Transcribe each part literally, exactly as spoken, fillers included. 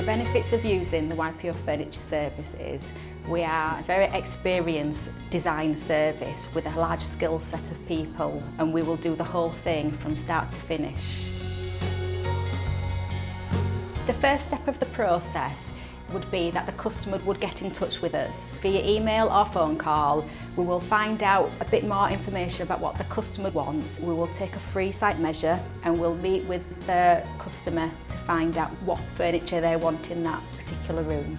The benefits of using the Y P O furniture service is we are a very experienced design service with a large skill set of people, and we will do the whole thing from start to finish. The first step of the process would be that the customer would get in touch with us via email or phone call. We will find out a bit more information about what the customer wants. We will take a free site measure and we'll meet with the customer to find out what furniture they want in that particular room.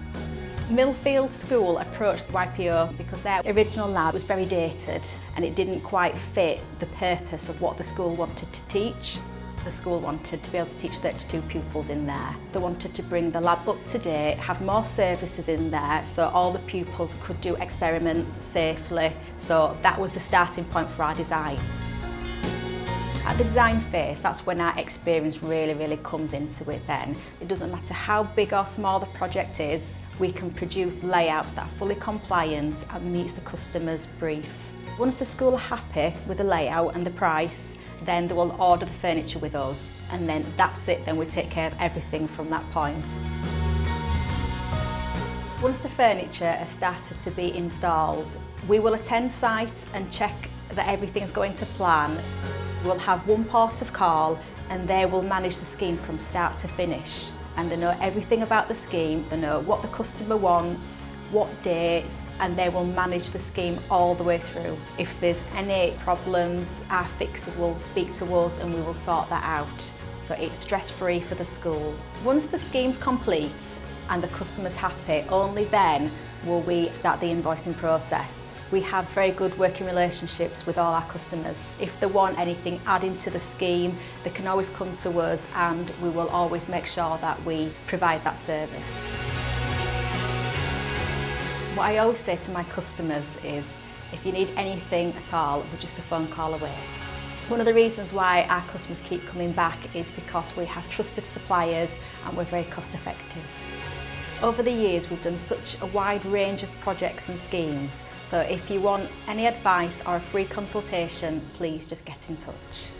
Millfield School approached Y P O because their original lab was very dated and it didn't quite fit the purpose of what the school wanted to teach. The school wanted to be able to teach thirty-two pupils in there. They wanted to bring the lab up to date, have more services in there so all the pupils could do experiments safely. So that was the starting point for our design. At the design phase, that's when our experience really, really comes into it then. It doesn't matter how big or small the project is, we can produce layouts that are fully compliant and meets the customer's brief. Once the school are happy with the layout and the price, then they will order the furniture with us, and then that's it, then we take care of everything from that point. Once the furniture has started to be installed, we will attend site and check that everything's going to plan. We'll have one port of call and they will manage the scheme from start to finish. And they know everything about the scheme, they know what the customer wants, what dates, and they will manage the scheme all the way through. If there's any problems, our fixers will speak to us and we will sort that out. So it's stress-free for the school. Once the scheme's complete and the customer's happy, only then will we start the invoicing process. We have very good working relationships with all our customers. If they want anything added to the scheme, they can always come to us and we will always make sure that we provide that service. What I always say to my customers is, if you need anything at all, we're just a phone call away. One of the reasons why our customers keep coming back is because we have trusted suppliers and we're very cost effective. Over the years, we've done such a wide range of projects and schemes. So if you want any advice or a free consultation, please just get in touch.